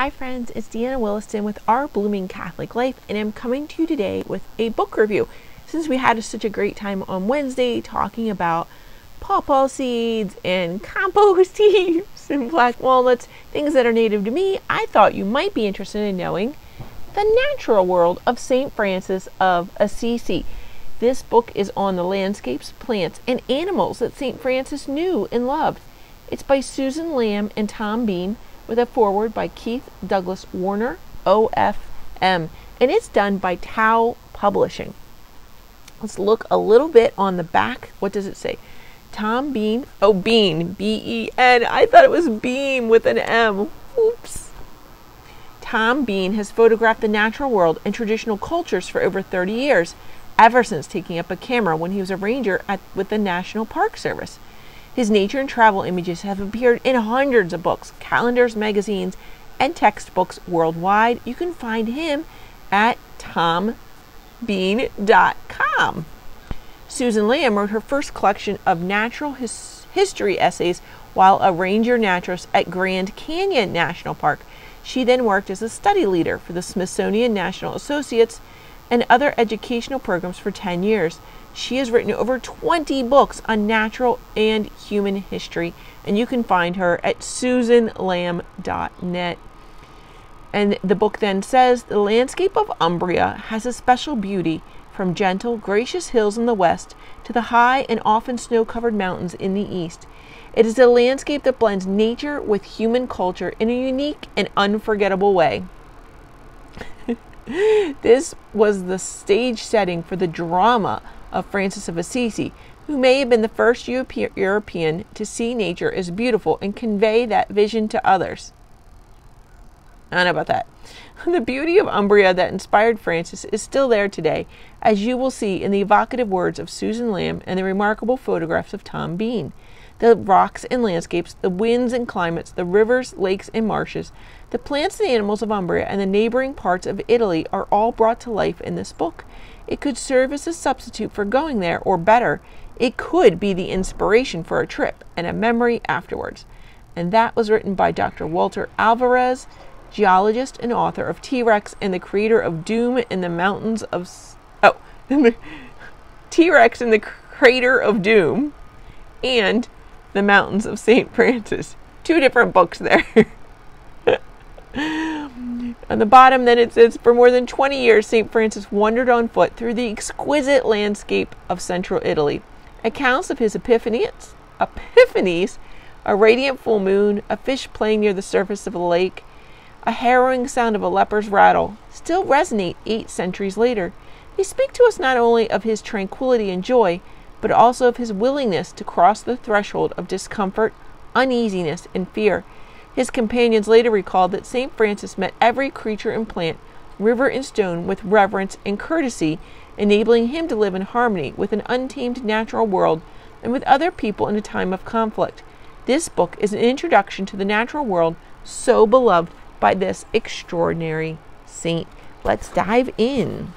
Hi friends, it's Deanna Williston with Our Blooming Catholic Life, and I'm coming to you today with a book review. Since we had such a great time on Wednesday talking about pawpaw seeds and compost heaps and black walnuts, things that are native to me, I thought you might be interested in knowing The Natural World of St. Francis of Assisi. This book is on the landscapes, plants, and animals that St. Francis knew and loved. It's by Susan Lamb and Tom Bean, with a foreword by Keith Douglas Warner, OFM, and it's done by TAU Publishing. Let's look a little bit on the back. What does it say? Tom Bean, oh, Bean, B-E-N. I thought it was Bean with an M. Oops. Tom Bean has photographed the natural world and traditional cultures for over 30 years, ever since taking up a camera when he was a ranger with the National Park Service. His nature and travel images have appeared in hundreds of books, calendars, magazines, and textbooks worldwide. You can find him at TomBean.com. Susan Lamb wrote her first collection of natural history essays while a ranger naturalist at Grand Canyon National Park. She then worked as a study leader for the Smithsonian National Associates and other educational programs for 10 years. She has written over 20 books on natural and human history, and you can find her at SusanLamb.net. And the book then says, the landscape of Umbria has a special beauty, from gentle, gracious hills in the west to the high and often snow-covered mountains in the east. It is a landscape that blends nature with human culture in a unique and unforgettable way. This was the stage setting for the drama of Francis of Assisi, who may have been the first European to see nature as beautiful and convey that vision to others. I don't know about that. The beauty of Umbria that inspired Francis is still there today, as you will see in the evocative words of Susan Lamb and the remarkable photographs of Tom Bean. The rocks and landscapes, the winds and climates, the rivers, lakes, and marshes, the plants and animals of Umbria and the neighboring parts of Italy are all brought to life in this book. It could serve as a substitute for going there, or better, it could be the inspiration for a trip and a memory afterwards. And that was written by Dr. Walter Alvarez, geologist and author of T-Rex and the Crater of Doom in the Mountains of... T-Rex and the Crater of Doom and The Mountains of St. Francis. Two different books there. On the bottom then it says, for more than 20 years St. Francis wandered on foot through the exquisite landscape of central Italy. Accounts of his epiphanies, a radiant full moon, a fish playing near the surface of a lake, a harrowing sound of a leper's rattle, still resonate 8 centuries later. They speak to us not only of his tranquility and joy, but also of his willingness to cross the threshold of discomfort, uneasiness, and fear. His companions later recalled that St. Francis met every creature and plant, river and stone, with reverence and courtesy, enabling him to live in harmony with an untamed natural world and with other people in a time of conflict. This book is an introduction to the natural world so beloved by this extraordinary saint. Let's dive in.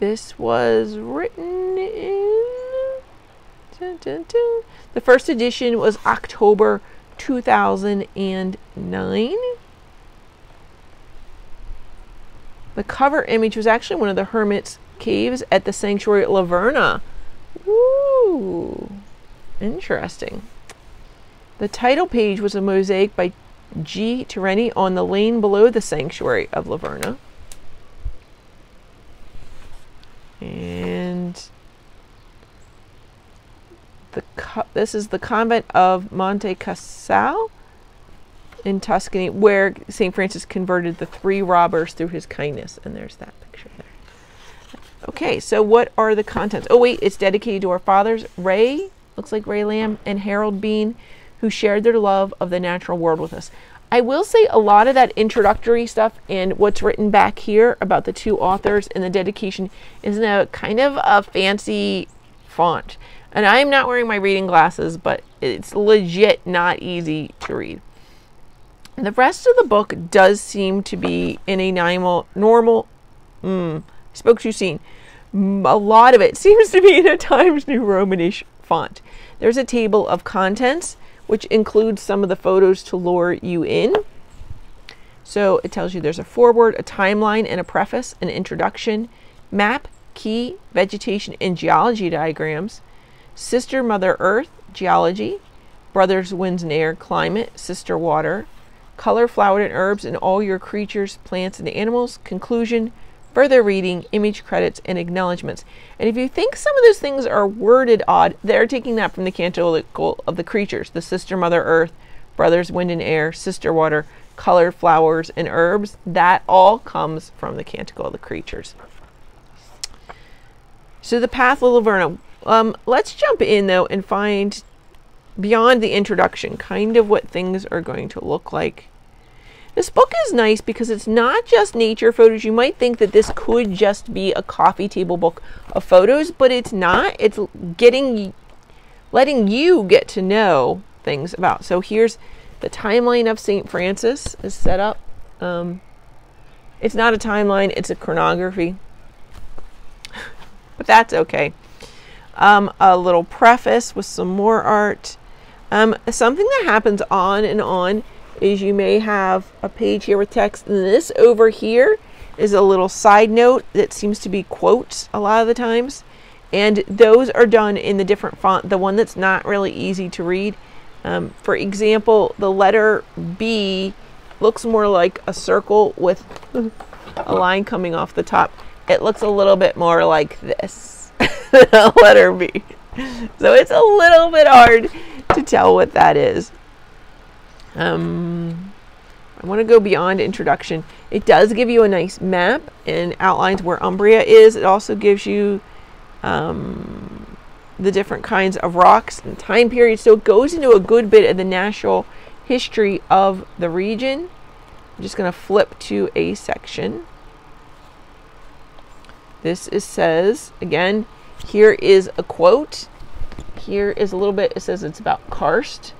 This was written in... The first edition was October 2009. The cover image was actually one of the hermit's caves at the sanctuary at Laverna. Ooh, interesting. The title page was a mosaic by G. Tereni on the lane below the sanctuary of Laverna. And this is the convent of Monte Casale in Tuscany, where St. Francis converted the 3 robbers through his kindness. And there's that picture there. Okay, so what are the contents? Oh wait, it's dedicated to our fathers, Ray, looks like Ray Lamb, and Harold Bean, who shared their love of the natural world with us. I will say a lot of that introductory stuff and what's written back here about the 2 authors and the dedication is in a kind of a fancy font. And I'm not wearing my reading glasses, but it's legit not easy to read. And the rest of the book does seem to be in a normal, spoke too soon, A lot of it seems to be in a Times New Roman-ish font. There's a table of contents, which includes some of the photos to lure you in. So it tells you there's a foreword, a timeline, and a preface, an introduction, map, key, vegetation and geology diagrams, sister Mother Earth, geology, brothers winds and air, climate, sister water, color, flowered and herbs, and all your creatures, plants, and animals, conclusion, further reading, image credits, and acknowledgements. And if you think some of those things are worded odd, they're taking that from the Canticle of the Creatures, the sister Mother Earth, brothers wind and air, sister water, color, flowers, and herbs. That all comes from the Canticle of the Creatures. So the path of Laverna. Let's jump in though and find beyond the introduction kind of what things are going to look like. This book is nice because it's not just nature photos. You might think that this could just be a coffee table book of photos, but it's not. It's letting you get to know things about. So here's the timeline of St. Francis is set up. It's not a timeline, it's a chronography, but that's okay. A little preface with some more art. Something that happens on and on is you may have a page here with text, and this over here is a little side note that seems to be quotes a lot of the times, and those are done in the different font, the one that's not really easy to read. For example, the letter B looks more like a circle with a line coming off the top. It looks a little bit more like this than letter B, so it's a little bit hard to tell what that is. I want to go beyond introduction. It does give you a nice map and outlines where Umbria is. It also gives you the different kinds of rocks and time periods. So it goes into a good bit of the natural history of the region. I'm just going to flip to a section. This says, again, here is a quote. Here is a little bit. It says it's about karst.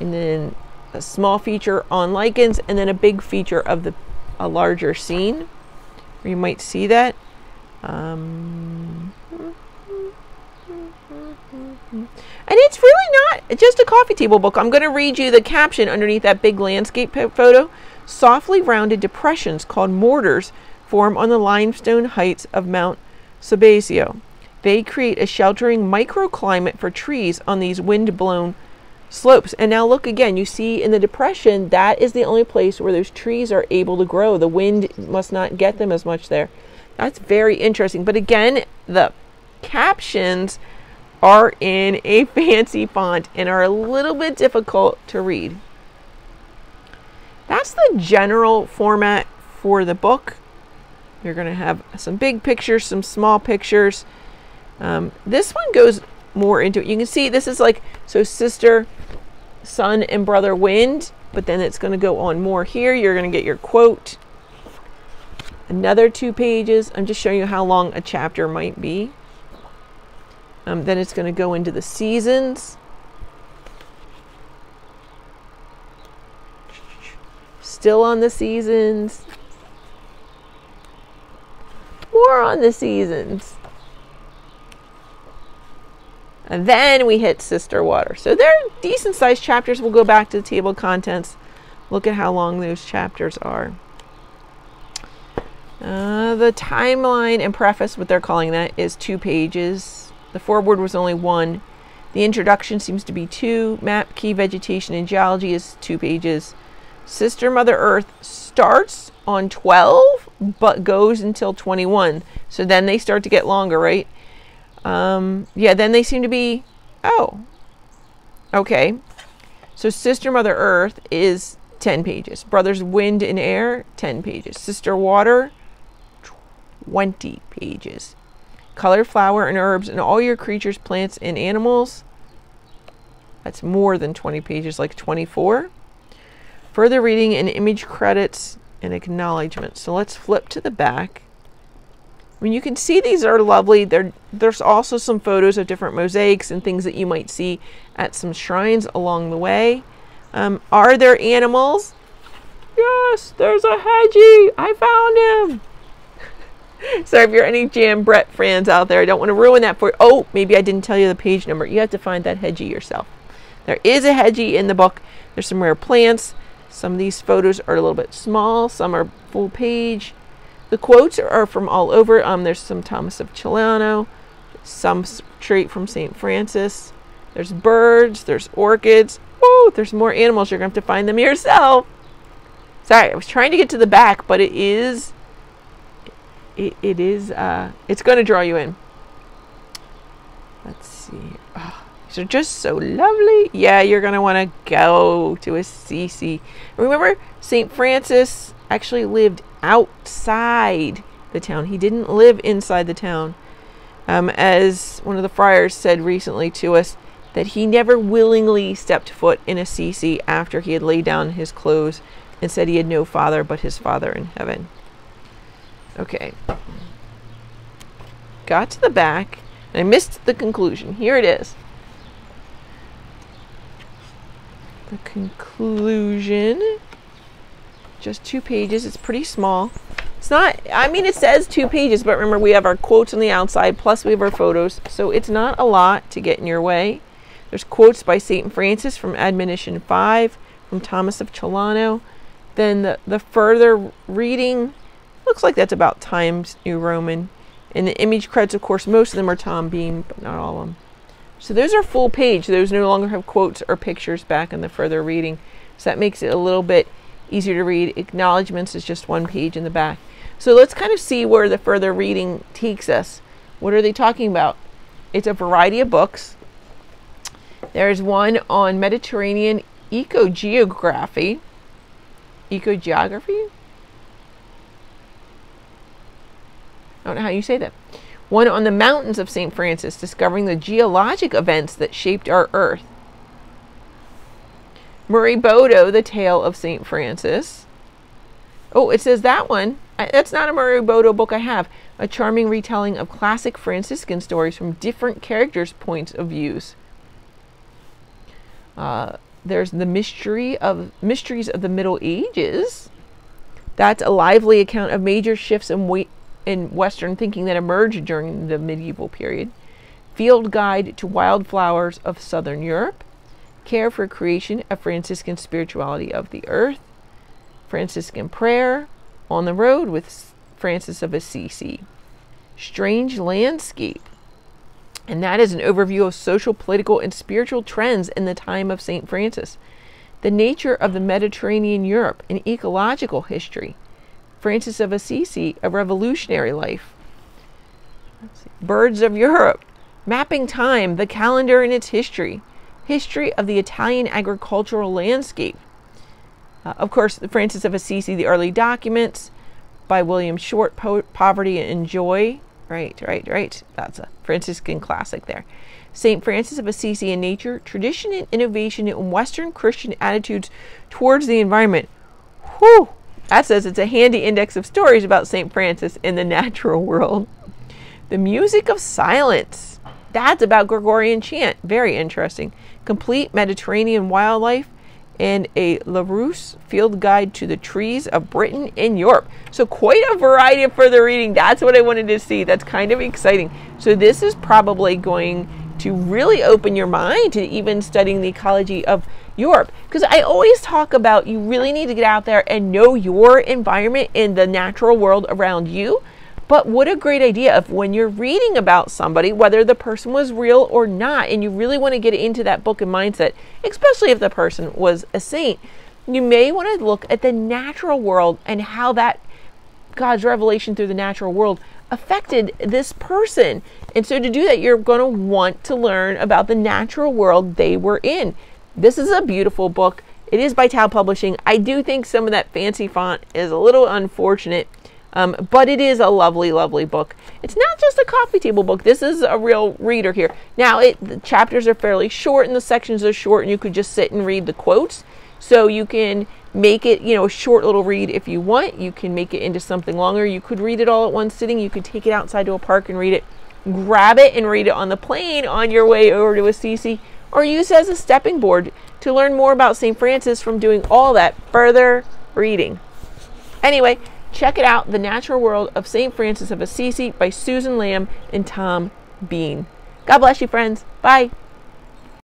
And then a small feature on lichens, and then a big feature of a larger scene where you might see that. And it's really not just a coffee table book. I'm going to read you the caption underneath that big landscape photo. Softly rounded depressions called mortars form on the limestone heights of Mount Sabasio. They create a sheltering microclimate for trees on these wind-blown slopes. And now look again, you see in the depression, that is the only place where those trees are able to grow. The wind must not get them as much there. That's very interesting. But again, the captions are in a fancy font and are a little bit difficult to read. That's the general format for the book. You're going to have some big pictures, some small pictures. This one goes more into it. You can see this is like, so sister, son, and brother wind, but then it's going to go on more here. You're going to get your quote. Another two pages. I'm just showing you how long a chapter might be. Then it's going to go into the seasons. Still on the seasons. More on the seasons. And then we hit sister water. So they're decent sized chapters. We'll go back to the table of contents. Look at how long those chapters are. The timeline and preface, what they're calling that, is 2 pages. The foreword was only 1. The introduction seems to be 2. Map, key, vegetation, and geology is 2 pages. Sister Mother Earth starts on 12, but goes until 21. So then they start to get longer, right? Yeah, then they seem to be, oh, okay. So Sister Mother Earth is 10 pages. Brothers Wind and Air, 10 pages. Sister Water, 20 pages. Color, flower, and herbs, and all your creatures, plants, and animals. That's more than 20 pages, like 24. Further reading and image credits and acknowledgements. So let's flip to the back. I mean, you can see these are lovely. There's also some photos of different mosaics and things that you might see at some shrines along the way. Are there animals? Yes, there's a hedgie. I found him. Sorry if you're any Jan Brett fans out there. I don't want to ruin that for you. Oh, maybe I didn't tell you the page number. You have to find that Heggie yourself. There is a Heggie in the book. There's some rare plants. Some of these photos are a little bit small. Some are full page. The quotes are from all over. There's some Thomas of Celano, some trait from St. Francis. There's birds, there's orchids. Oh, there's more animals. You're going to have to find them yourself. Sorry, I was trying to get to the back, but it's going to draw you in. Let's see. Oh, these are just so lovely. Yeah, you're going to want to go to Assisi. Remember, St. Francis actually lived outside the town. He didn't live inside the town. As one of the friars said recently to us, that he never willingly stepped foot in Assisi after he had laid down his clothes and said he had no father but his Father in heaven. Okay. Got to the back, and I missed the conclusion. Here it is. The conclusion. Just 2 pages. It's pretty small. It's not, I mean, it says 2 pages, but remember we have our quotes on the outside, plus we have our photos, so it's not a lot to get in your way. There's quotes by St. Francis from Admonition 5, from Thomas of Celano. Then the further reading, looks like that's about Times New Roman. And the image credits, of course, most of them are Tom Bean, but not all of them. So those are full page. Those no longer have quotes or pictures back in the further reading. So that makes it a little bit easier to read. Acknowledgements is just 1 page in the back. So let's kind of see where the further reading takes us. What are they talking about? It's a variety of books. There's one on Mediterranean ecogeography. Ecogeography? I don't know how you say that. One on the Mountains of St. Francis, discovering the geologic events that shaped our earth. Murray Bodo, The Tale of St. Francis. Oh, it says that one. That's not a Murray Bodo book I have. A charming retelling of classic Franciscan stories from different characters' points of views. There's The Mysteries of the Middle Ages. That's a lively account of major shifts in Western thinking that emerged during the medieval period. Field Guide to Wildflowers of Southern Europe. Care for Creation, a Franciscan Spirituality of the Earth. Franciscan Prayer. On the Road with Francis of Assisi. Strange Landscape. And that is an overview of social, political, and spiritual trends in the time of St. Francis. The Nature of the Mediterranean Europe, an Ecological History. Francis of Assisi, a Revolutionary Life. Let's see. Birds of Europe. Mapping Time, the Calendar and its History. History of the Italian Agricultural Landscape. Of course, the Francis of Assisi, the Early Documents by William Short, Poverty and Joy. Right. That's a Franciscan classic there. St. Francis of Assisi and Nature, Tradition and Innovation in Western Christian Attitudes Towards the Environment. Whew! That says it's a handy index of stories about St. Francis in the natural world. The Music of Silence. That's about Gregorian chant. Very interesting. Complete Mediterranean Wildlife and a Larousse Field Guide to the Trees of Britain and Europe. So quite a variety of further reading. That's what I wanted to see. That's kind of exciting. So this is probably going to really open your mind to even studying the ecology of Europe. Because I always talk about you really need to get out there and know your environment and the natural world around you. But what a great idea if when you're reading about somebody, whether the person was real or not, and you really want to get into that book and mindset, especially if the person was a saint, you may want to look at the natural world and how that God's revelation through the natural world affected this person. And so to do that, you're going to want to learn about the natural world they were in. This is a beautiful book. It is by TAU Publishing. I do think some of that fancy font is a little unfortunate. But it is a lovely, lovely book. It's not just a coffee table book. This is a real reader here. Now, the chapters are fairly short and the sections are short and you could just sit and read the quotes. So you can make it, you know, a short little read if you want. You can make it into something longer. You could read it all at one sitting. You could take it outside to a park and read it. Grab it and read it on the plane on your way over to Assisi, or use it as a stepping board to learn more about St. Francis from doing all that further reading. Anyway, Check it out, The Natural World of St. Francis of Assisi by Susan Lamb and Tom Bean. God bless you, friends. Bye.